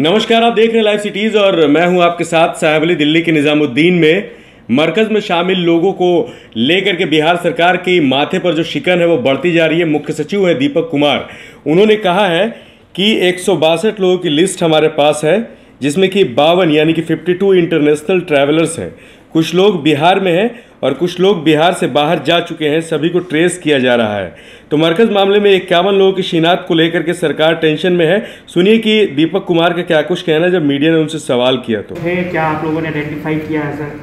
नमस्कार, आप देख रहे हैं लाइव सिटीज़ और मैं हूं आपके साथ साहिब अली। दिल्ली के निज़ामुद्दीन में मरकज़ में शामिल लोगों को लेकर के बिहार सरकार के माथे पर जो शिकन है वो बढ़ती जा रही है। मुख्य सचिव हैं दीपक कुमार, उन्होंने कहा है कि 162 लोगों की लिस्ट हमारे पास है, जिसमें कि 52 यानी कि 52 इंटरनेशनल ट्रैवलर्स हैं। कुछ लोग बिहार में हैं और कुछ लोग बिहार से बाहर जा चुके हैं, सभी को ट्रेस किया जा रहा है। तो मरकज़ मामले में 51 लोगों की शिनाख्त को लेकर के सरकार टेंशन में है। सुनिए कि दीपक कुमार का क्या कुछ कहना है जब मीडिया ने उनसे सवाल किया तो। क्या आप लोगों ने आइडेंटिफाई किया है सर?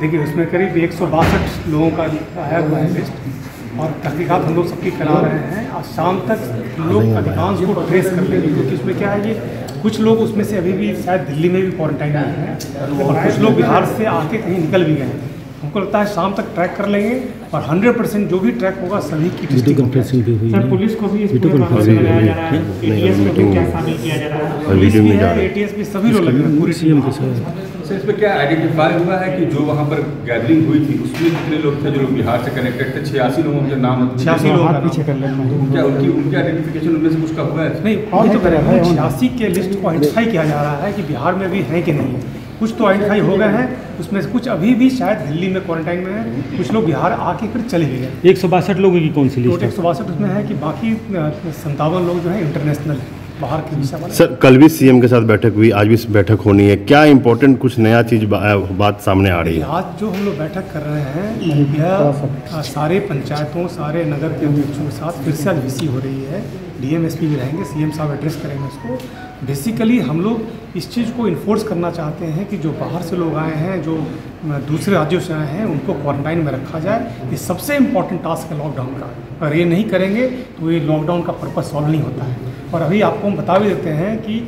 देखिए, उसमें करीब 162 लोगों का आया हुआ है लिस्ट और तहकीकात हम लोग सबकी करा रहे हैं। आज शाम तक लोग अधिकांश को ट्रेस कर लेंगे, क्योंकि उसमें क्या है, ये कुछ लोग उसमें से अभी भी शायद दिल्ली में भी क्वारंटाइन आए हैं और कुछ लोग बिहार से आके कहीं निकल भी गए हैं। हमको लगता है शाम तक ट्रैक कर लेंगे और 100% जो भी ट्रैक होगा सभी की वीडियो कॉन्फ्रेंसिंग भी हुई। सर, पुलिस को भी वीडियो कॉन्फ्रेंसिंग में लाया जा रहा है, एटीएस में क्या शामिल किया जा रहा है, वीडियो में जा रहा है, एटीएस में सभी लोग लगे हैं पूरी टीम के साथ। सर, इसमें क्या आइडेंटिफाई हुआ है कि जो वहाँ पर गैदरिंग हुई थी उसमें कितने लोग थे जो लोग बिहार से कनेक्टेड थे? 86 लोगों का नाम, 86 लोग पीछे कर लेना, क्या उनकी आइडेंटिफिकेशन उनमें से कुछ का हुआ है? नहीं, तो 86 के लिस्ट को आइडेंटिफाई किया जा रहा है कि बिहार में भी है कि नहीं है। कुछ तो आइडेंटिफाई हो गए हैं, उसमें से कुछ अभी भी शायद दिल्ली में क्वारंटाइन में है, कुछ लोग बिहार आके फिर चले गए। 162 लोगों की कौन सी लिस्ट? 162 उसमें है कि बाकी 57 लोग जो है इंटरनेशनल है बाहर के। सर, कल भी सीएम के साथ बैठक हुई, आज भी बैठक होनी है, क्या इम्पोर्टेंट कुछ नया चीज बात सामने आ रही है? आज जो हम लोग बैठक कर रहे हैं यह सारे पंचायतों, सारे नगर के अध्यक्षों के साथ फिर से आज वीसी हो रही है, डीएमएसपी भी रहेंगे, सीएम साहब एड्रेस करेंगे उसको। बेसिकली हम लोग इस चीज़ को इन्फोर्स करना चाहते हैं कि जो बाहर से लोग आए हैं, जो दूसरे राज्यों से आए हैं, उनको क्वारंटाइन में रखा जाए। ये सबसे इम्पॉर्टेंट टास्क है लॉकडाउन का। अगर ये नहीं करेंगे तो ये लॉकडाउन का पर्पस सॉल्व नहीं होता है। और अभी आपको हम बता भी देते हैं कि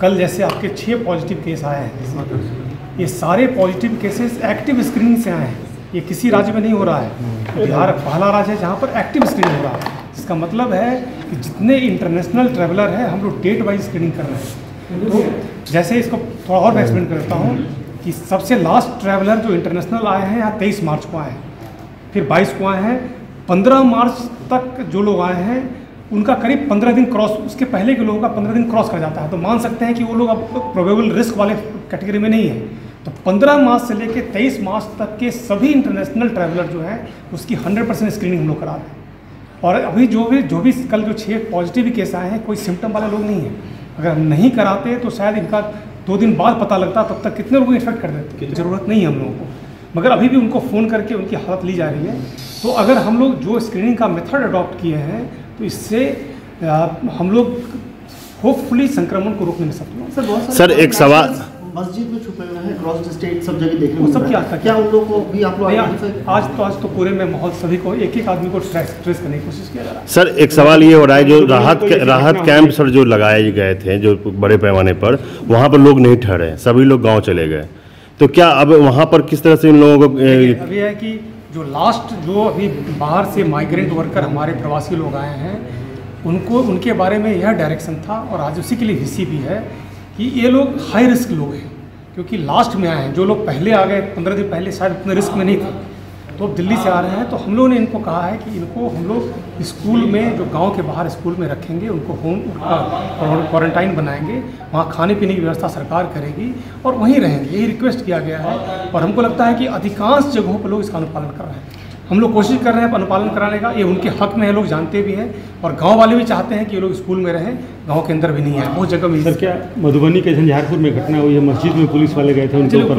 कल जैसे आपके 6 पॉजिटिव केस आए हैं, ये सारे पॉजिटिव केसेस एक्टिव स्क्रीनिंग से आए हैं। ये किसी राज्य में नहीं हो रहा है। बिहार पहला राज्य है जहाँ पर एक्टिव स्क्रीनिंग हो रहा है, जिसका मतलब है कि जितने इंटरनेशनल ट्रैवलर हैं हम लोग डेट वाइज स्क्रीनिंग कर रहे हैं। तो जैसे इसको थोड़ा और मैं एक्सप्लेन करता हूँ कि सबसे लास्ट ट्रैवलर जो इंटरनेशनल आए हैं यहाँ 23 मार्च को आए हैं, फिर 22 को आए हैं, 15 मार्च तक जो लोग आए हैं उनका करीब 15 दिन क्रॉस, उसके पहले के लोगों का 15 दिन क्रॉस कर जाता है। तो मान सकते हैं कि वो लोग अब प्रोबेबल रिस्क वाले कैटेगरी में नहीं है। तो 15 मार्च से लेकर 23 मार्च तक के सभी इंटरनेशनल ट्रैवलर जो हैं उसकी 100% स्क्रीनिंग हम लोग करा रहे हैं। और अभी जो भी कल जो 6 पॉजिटिव केस आए हैं कोई सिम्टम वाले लोग नहीं हैं। अगर हम नहीं कराते तो शायद इनका 2 दिन बाद पता लगता, तब तक कितने लोग इन्फेक्ट कर देते। ज़रूरत नहीं है हम लोगों को, मगर अभी भी उनको फ़ोन करके उनकी हालत ली जा रही है। तो अगर हम लोग जो स्क्रीनिंग का मेथड अडॉप्ट किए हैं तो इससे हम लोग होपफुली संक्रमण को रोकने में सफल होंगे। सर, एक सवाल, मस्जिद में छुपे हुए हैं, क्रॉस स्टेट सब जगह देखने को सब क्या था, क्या उन लोगों को भी आप लोग? आज तो पूरे में माहौल सभी को एक आदमी को ट्रेस करने की कोशिश किया जा रहा है। सर, एक सवाल ये हो रहा है, जो राहत कैंप सर जो लगाए गए थे जो बड़े पैमाने पर, वहाँ पर लोग नहीं ठहरे, सभी लोग गाँव चले गए, तो क्या अब वहाँ पर किस तरह से इन लोगों को? अभी है कि जो लास्ट जो अभी बाहर से माइग्रेंट वर्कर हमारे प्रवासी लोग आए हैं उनको, उनके बारे में यह डायरेक्शन था और आज उसी के लिए हिस्सी भी है कि ये लोग हाई रिस्क लोग हैं, क्योंकि लास्ट में आए हैं। जो लोग पहले आ गए 15 दिन पहले शायद उतने रिस्क में नहीं थे, तो अब दिल्ली से आ रहे हैं। तो हम लोगों ने इनको कहा है कि इनको हम लोग स्कूल में, जो गांव के बाहर स्कूल में रखेंगे, उनको होम क्वारंटाइन बनाएंगे, वहाँ खाने पीने की व्यवस्था सरकार करेगी और वहीं रहेंगे, यही रिक्वेस्ट किया गया है। और हमको लगता है कि अधिकांश जगहों पर लोग इसका अनुपालन कर रहे हैं। हम लोग कोशिश कर रहे हैं अनुपालन कराने का, ये उनके हक में है, लोग जानते भी हैं और गांव वाले भी चाहते हैं कि ये लोग स्कूल में रहें, गांव के अंदर भी नहीं है बहुत जगह मिली। सर, क्या मधुबनी के झंझारपुर में घटना हुई है, मस्जिद में पुलिस वाले गए थे, उनके ऊपर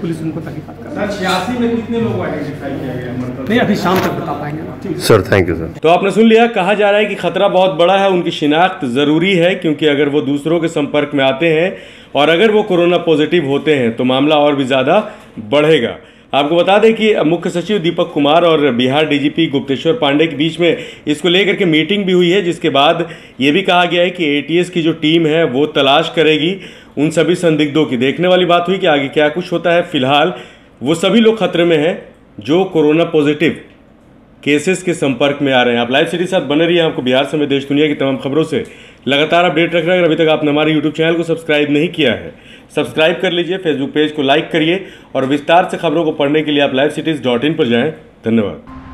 पुलिस उनको तहकीकात कर रही है। 86 में कितने लोग आइडेंटिफाई किया गया है? नहीं, अभी शाम तक बता पाएंगे सर। Thank you sir. तो आपने सुन लिया, कहा जा रहा है कि खतरा बहुत बड़ा है, उनकी शिनाख्त जरूरी है, क्योंकि अगर वो दूसरों के संपर्क में आते हैं और अगर वो कोरोना पॉजिटिव होते हैं तो मामला और भी ज़्यादा बढ़ेगा। आपको बता दें कि मुख्य सचिव दीपक कुमार और बिहार डीजीपी गुप्तेश्वर पांडे के बीच में इसको लेकर के मीटिंग भी हुई है, जिसके बाद ये भी कहा गया है कि एटीएस की जो टीम है वो तलाश करेगी उन सभी संदिग्धों की। देखने वाली बात हुई कि आगे क्या कुछ होता है। फिलहाल वो सभी लोग खतरे में हैं जो कोरोना पॉजिटिव केसेस के संपर्क में आ रहे हैं। आप लाइव सिटी के साथ बने रहिए, आपको बिहार समेत देश दुनिया की तमाम खबरों से लगातार अपडेट रख रहे हैं। अगर अभी तक आपने हमारे यूट्यूब चैनल को सब्सक्राइब नहीं किया है, सब्सक्राइब कर लीजिए, फेसबुक पेज को लाइक करिए और विस्तार से खबरों को पढ़ने के लिए आप livecities.in पर जाएं। धन्यवाद।